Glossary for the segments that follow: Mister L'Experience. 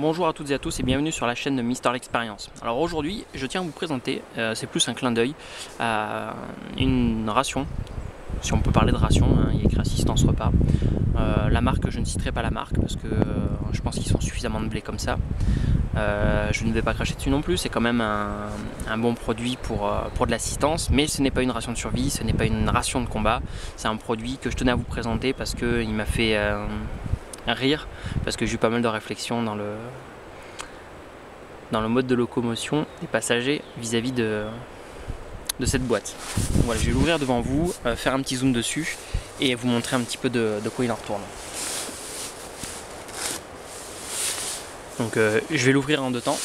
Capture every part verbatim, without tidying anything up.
Bonjour à toutes et à tous et bienvenue sur la chaîne de Mister L'Experience. Alors aujourd'hui je tiens à vous présenter, euh, c'est plus un clin d'œil, euh, une ration, si on peut parler de ration, hein, il y a écrit assistance repas. Euh, la marque, je ne citerai pas la marque parce que euh, je pense qu'ils sont suffisamment de blé comme ça. Euh, je ne vais pas cracher dessus non plus, c'est quand même un, un bon produit pour, euh, pour de l'assistance, mais ce n'est pas une ration de survie, ce n'est pas une ration de combat, c'est un produit que je tenais à vous présenter parce qu'il m'a fait euh, rire, parce que j'ai eu pas mal de réflexions dans le, dans le mode de locomotion des passagers vis-à-vis de, de cette boîte. Donc voilà, je vais l'ouvrir devant vous, euh, faire un petit zoom dessus et vous montrer un petit peu de, de quoi il en retourne. Donc euh, je vais l'ouvrir en deux temps.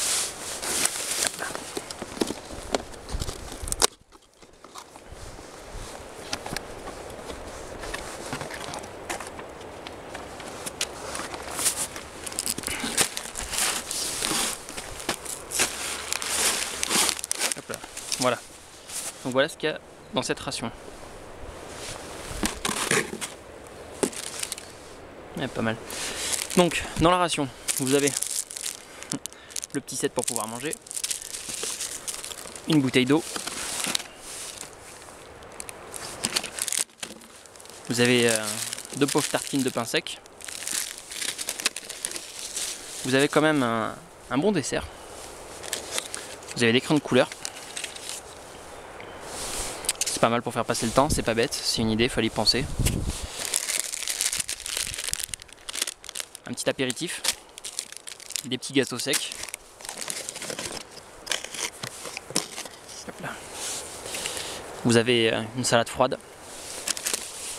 Hop là. Voilà. Donc voilà ce qu'il y a dans cette ration. Ouais, pas mal. Donc dans la ration, vous avez le petit set pour pouvoir manger, une bouteille d'eau, vous avez euh, deux pauvres tartines de pain sec, vous avez quand même un, un bon dessert, vous avez des crayons de couleur, c'est pas mal pour faire passer le temps, c'est pas bête, c'est une idée, fallait y penser, un petit apéritif, des petits gâteaux secs. Vous avez une salade froide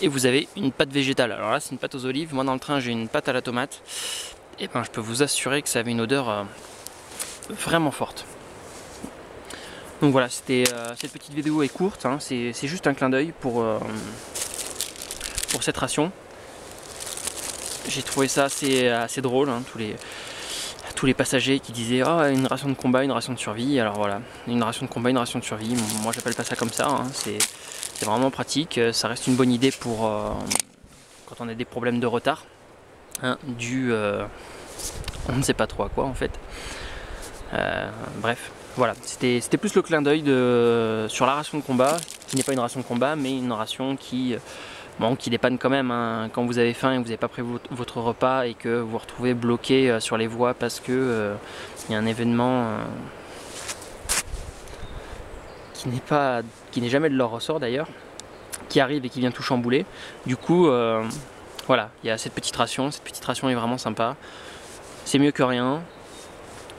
et vous avez une pâte végétale. Alors là, c'est une pâte aux olives. Moi, dans le train, j'ai une pâte à la tomate. Et ben, je peux vous assurer que ça avait une odeur euh, vraiment forte. Donc voilà, c'était euh, cette petite vidéo est courte. Hein, c'est juste un clin d'œil pour euh, pour cette ration. J'ai trouvé ça assez assez drôle. Hein, tous les Tous les passagers qui disaient ah oh, une ration de combat, une ration de survie. Alors voilà, une ration de combat, une ration de survie, moi j'appelle pas ça comme ça, hein. C'est vraiment pratique, ça reste une bonne idée pour euh, quand on a des problèmes de retard, hein, du euh, on ne sait pas trop à quoi en fait. Euh, bref, voilà, c'était plus le clin d'œil de sur la ration de combat, qui n'est pas une ration de combat mais une ration qui... Bon, qui dépanne quand même, hein, quand vous avez faim et que vous n'avez pas pris votre repas et que vous vous retrouvez bloqué euh, sur les voies parce que euh, y a un événement euh, qui n'est pas, qui n'est jamais de leur ressort d'ailleurs, qui arrive et qui vient tout chambouler. Du coup, euh, voilà, il y a cette petite ration, cette petite ration est vraiment sympa, c'est mieux que rien.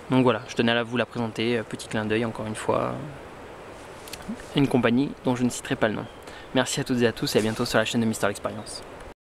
Donc voilà, je tenais à vous la présenter, petit clin d'œil encore une fois, une compagnie dont je ne citerai pas le nom. Merci à toutes et à tous et à bientôt sur la chaîne de Mister L'Experience.